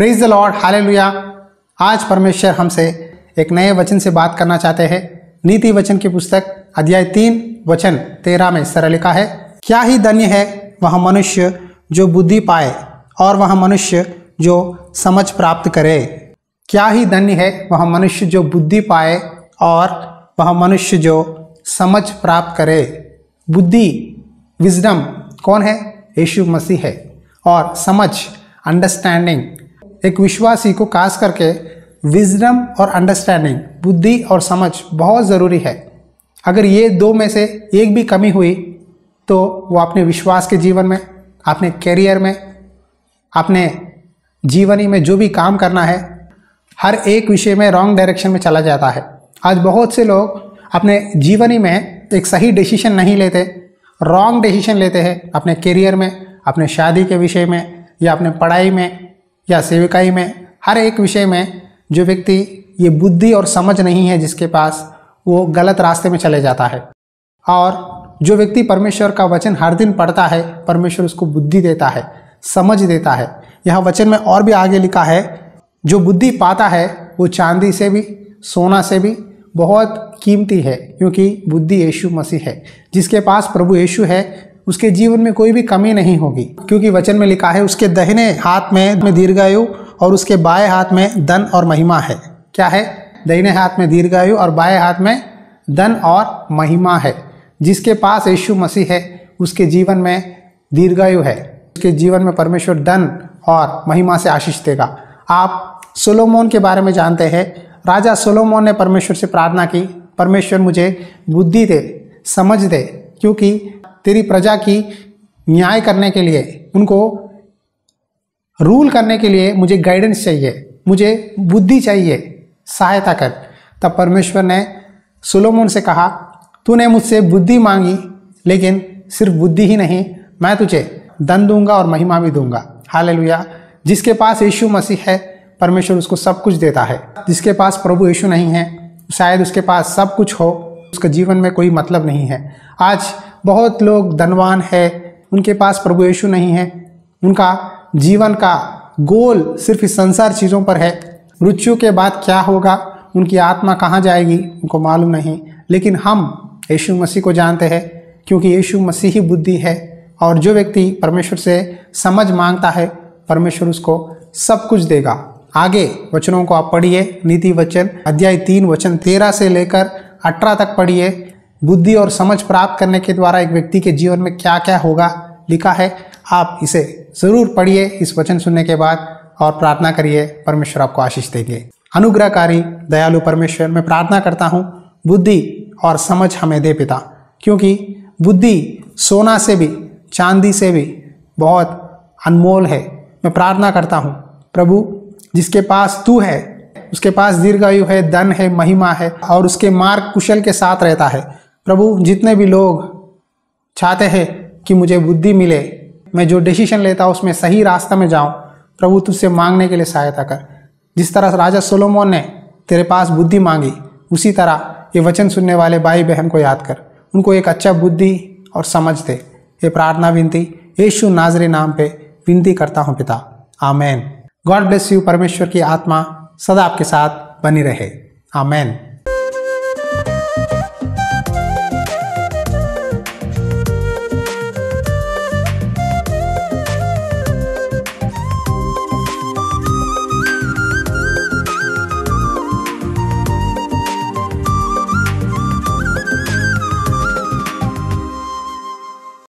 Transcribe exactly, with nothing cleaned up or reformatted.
Praise the Lord, hallelujah. आज परमेश्वर हमसे एक नए वचन से बात करना चाहते हैं। नीति वचन की पुस्तक अध्याय तीन वचन तेरह में इस तरह लिखा है, क्या ही धन्य है वह मनुष्य जो बुद्धि पाए और वह मनुष्य जो समझ प्राप्त करे। क्या ही धन्य है वह मनुष्य जो बुद्धि पाए और वह मनुष्य जो समझ प्राप्त करे। बुद्धि, विजडम कौन है? यीशु मसीह है। और समझ, अंडरस्टैंडिंग, एक विश्वासी को खास करके विजडम और अंडरस्टैंडिंग, बुद्धि और समझ बहुत ज़रूरी है। अगर ये दो में से एक भी कमी हुई तो वो अपने विश्वास के जीवन में, अपने कैरियर में, अपने जीवनी में जो भी काम करना है, हर एक विषय में रॉन्ग डायरेक्शन में चला जाता है। आज बहुत से लोग अपने जीवनी में एक सही डिसीजन नहीं लेते, रॉन्ग डिसीजन लेते हैं। अपने कैरियर में, अपने शादी के विषय में, या अपने पढ़ाई में, या सेविकाई में, हर एक विषय में जो व्यक्ति ये बुद्धि और समझ नहीं है जिसके पास, वो गलत रास्ते में चले जाता है। और जो व्यक्ति परमेश्वर का वचन हर दिन पढ़ता है, परमेश्वर उसको बुद्धि देता है, समझ देता है। यहाँ वचन में और भी आगे लिखा है, जो बुद्धि पाता है वो चांदी से भी, सोना से भी बहुत कीमती है, क्योंकि बुद्धि यीशु मसीह है। जिसके पास प्रभु यीशु है उसके जीवन में कोई भी कमी नहीं होगी, क्योंकि वचन में लिखा है, उसके दहिने हाथ में दीर्घायु और उसके बाएं हाथ में धन और महिमा है। क्या है? दहिने हाथ में दीर्घायु और बाएं हाथ में धन और महिमा है। जिसके पास यीशु मसीह है उसके जीवन में दीर्घायु है, उसके जीवन में परमेश्वर धन और महिमा से आशीष देगा। आप सोलोमोन के बारे में जानते हैं। राजा सोलोमोन ने परमेश्वर से प्रार्थना की, परमेश्वर मुझे बुद्धि दे, समझ दे, क्योंकि तेरी प्रजा की न्याय करने के लिए, उनको रूल करने के लिए मुझे गाइडेंस चाहिए, मुझे बुद्धि चाहिए, सहायता कर। तब परमेश्वर ने सोलोमोन से कहा, तूने मुझसे बुद्धि मांगी, लेकिन सिर्फ बुद्धि ही नहीं, मैं तुझे धन दूंगा और महिमा भी दूंगा। हालेलुया। जिसके पास यीशु मसीह है परमेश्वर उसको सब कुछ देता है। जिसके पास प्रभु यीशु नहीं है, शायद उसके पास सब कुछ हो, उसके जीवन में कोई मतलब नहीं है। आज बहुत लोग धनवान है, उनके पास प्रभु यीशु नहीं है, उनका जीवन का गोल सिर्फ इस संसार चीज़ों पर है। मृत्यु के बाद क्या होगा, उनकी आत्मा कहाँ जाएगी, उनको मालूम नहीं। लेकिन हम यीशु मसीह को जानते हैं, क्योंकि यीशु मसीह ही बुद्धि है। और जो व्यक्ति परमेश्वर से समझ मांगता है परमेश्वर उसको सब कुछ देगा। आगे वचनों को आप पढ़िए, नीति वचन अध्याय तीन वचन तेरह से लेकर अठारह तक पढ़िए। बुद्धि और समझ प्राप्त करने के द्वारा एक व्यक्ति के जीवन में क्या क्या होगा लिखा है। आप इसे ज़रूर पढ़िए इस वचन सुनने के बाद, और प्रार्थना करिए, परमेश्वर आपको आशीष देंगे। अनुग्रहकारी दयालु परमेश्वर, मैं प्रार्थना करता हूँ बुद्धि और समझ हमें दे पिता, क्योंकि बुद्धि सोना से भी, चांदी से भी बहुत अनमोल है। मैं प्रार्थना करता हूँ प्रभु, जिसके पास तू है उसके पास दीर्घायु है, धन है, महिमा है, और उसके मार्ग कुशल के साथ रहता है। प्रभु, जितने भी लोग चाहते हैं कि मुझे बुद्धि मिले, मैं जो डिसीजन लेता हूँ उसमें सही रास्ता में जाऊँ, प्रभु तुझसे मांगने के लिए सहायता कर। जिस तरह राजा सोलोमोन ने तेरे पास बुद्धि मांगी, उसी तरह ये वचन सुनने वाले भाई बहन को याद कर, उनको एक अच्छा बुद्धि और समझ दे। ये प्रार्थना विनती यीशु नाजरी नाम पे विनती करता हूँ पिता, आमेन। God bless you. परमेश्वर की आत्मा सदा आपके साथ बनी रहे, आमेन।